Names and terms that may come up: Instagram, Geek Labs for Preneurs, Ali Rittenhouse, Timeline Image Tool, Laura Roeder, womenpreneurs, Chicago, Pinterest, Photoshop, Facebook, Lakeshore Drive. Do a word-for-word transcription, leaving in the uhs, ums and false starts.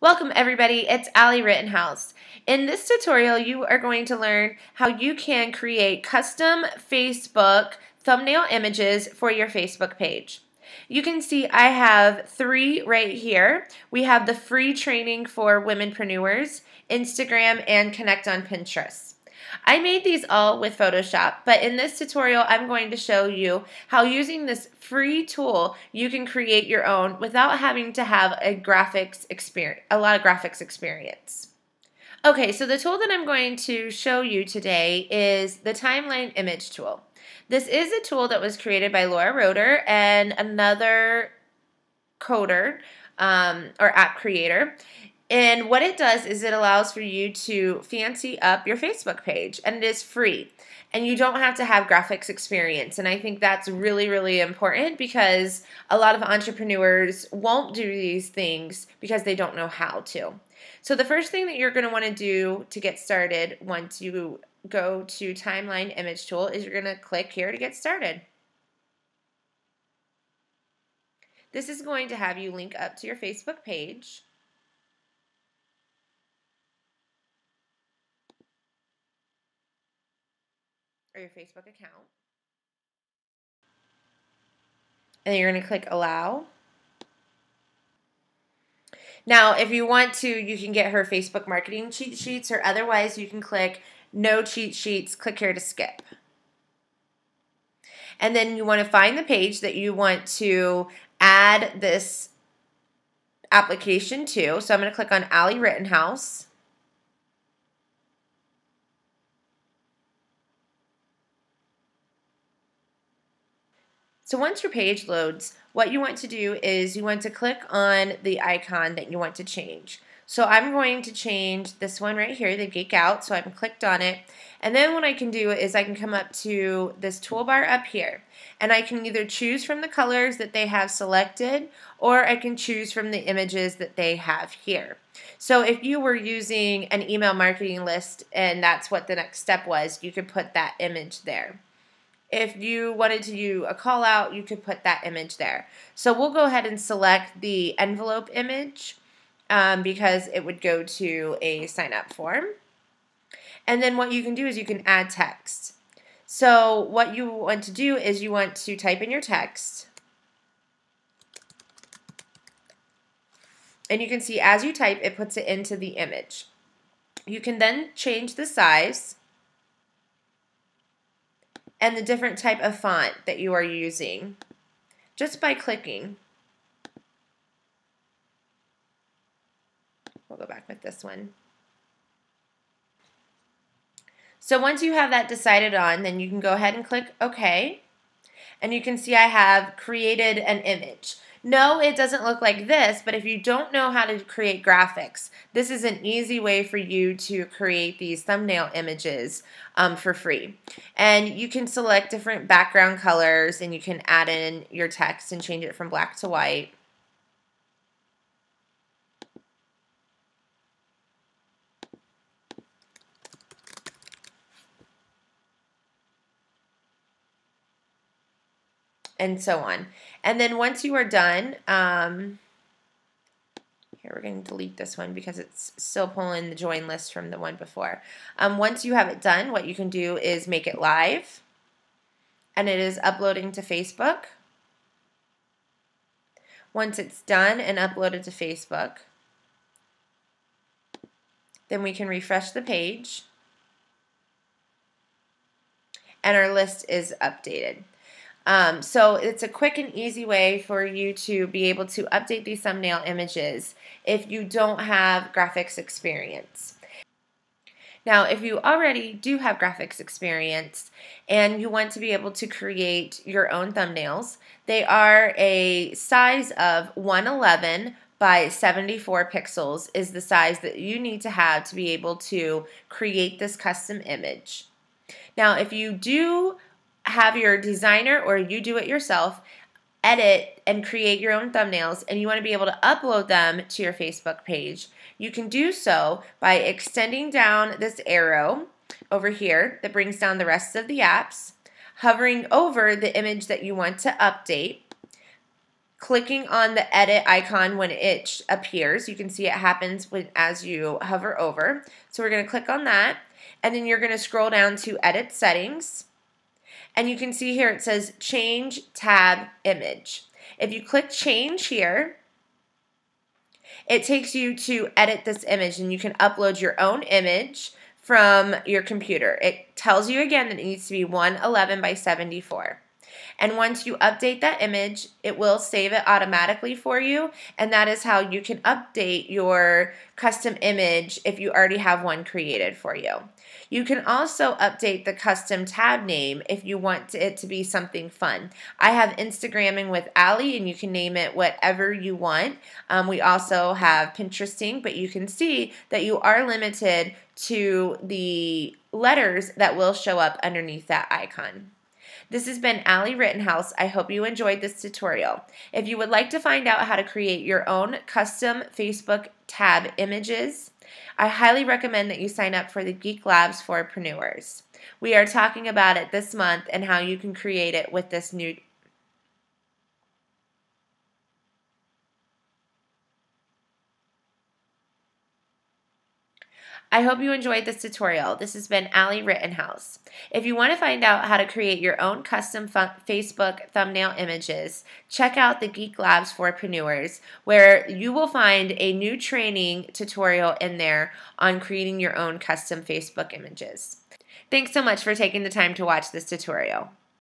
Welcome everybody, it's Ali Rittenhouse. In this tutorial you are going to learn how you can create custom Facebook thumbnail images for your Facebook page. You can see I have three right here. We have the free training for womenpreneurs, Instagram, and Connect on Pinterest. I made these all with Photoshop, but in this tutorial I'm going to show you how using this free tool you can create your own without having to have a graphics experience, a lot of graphics experience. Okay, so the tool that I'm going to show you today is the Timeline Image Tool. This is a tool that was created by Laura Roeder and another coder um, or app creator. And what it does is it allows for you to fancy up your Facebook page, and it is free. And you don't have to have graphics experience. And I think that's really, really important because a lot of entrepreneurs won't do these things because they don't know how to. So the first thing that you're going to want to do to get started once you go to Timeline Image Tool is you're going to click here to get started. This is going to have you link up to your Facebook page. Or your Facebook account. And then you're going to click allow. Now, if you want to, you can get her Facebook marketing cheat sheets, or otherwise you can click no cheat sheets, click here to skip. And then you want to find the page that you want to add this application to. So I'm going to click on Ali Rittenhouse. So once your page loads, what you want to do is you want to click on the icon that you want to change. So I'm going to change this one right here, the Geek Out, so I've clicked on it. And then what I can do is I can come up to this toolbar up here, and I can either choose from the colors that they have selected, or I can choose from the images that they have here. So if you were using an email marketing list and that's what the next step was, you could put that image there. If you wanted to do a call out, you could put that image there. So we'll go ahead and select the envelope image um, because it would go to a sign up form. And then what you can do is you can add text. So what you want to do is you want to type in your text. And you can see as you type, it puts it into the image. You can then change the size and the different type of font that you are using just by clicking. We'll go back with this one. So once you have that decided on, then you can go ahead and click OK. And you can see I have created an image. No, it doesn't look like this, but if you don't know how to create graphics, this is an easy way for you to create these thumbnail images um, for free. And you can select different background colors, and you can add in your text and change it from black to white. And so on. And then once you are done, um, here we're going to delete this one because it's still pulling the join list from the one before. Um, once you have it done, what you can do is make it live, and it is uploading to Facebook. Once it's done and uploaded to Facebook, then we can refresh the page, and our list is updated. Um, so it's a quick and easy way for you to be able to update these thumbnail images if you don't have graphics experience. Now, if you already do have graphics experience and you want to be able to create your own thumbnails, they are a size of one eleven by seventy-four pixels is the size that you need to have to be able to create this custom image. Now, if you do have your designer or you do it yourself edit and create your own thumbnails, and you want to be able to upload them to your Facebook page, you can do so by extending down this arrow over here that brings down the rest of the apps, hovering over the image that you want to update, clicking on the edit icon when it appears. You can see it happens when, as you hover over. So we're going to click on that, and then you're going to scroll down to Edit Settings, and you can see here it says Change Tab Image. If you click Change here, it takes you to edit this image, and you can upload your own image from your computer. It tells you again that it needs to be one eleven by seventy-four. And once you update that image, it will save it automatically for you, and that is how you can update your custom image if you already have one created for you. You can also update the custom tab name if you want it to be something fun. I have Instagramming with Ali, and you can name it whatever you want. Um, we also have Pinteresting, but you can see that you are limited to the letters that will show up underneath that icon. This has been Ali Rittenhouse. I hope you enjoyed this tutorial. If you would like to find out how to create your own custom Facebook tab images, I highly recommend that you sign up for the Geek Labs for Preneurs. We are talking about it this month and how you can create it with this new I hope you enjoyed this tutorial. This has been Ali Rittenhouse. If you want to find out how to create your own custom Facebook thumbnail images, check out the Geek Labs for Preneurs, where you will find a new training tutorial in there on creating your own custom Facebook images. Thanks so much for taking the time to watch this tutorial.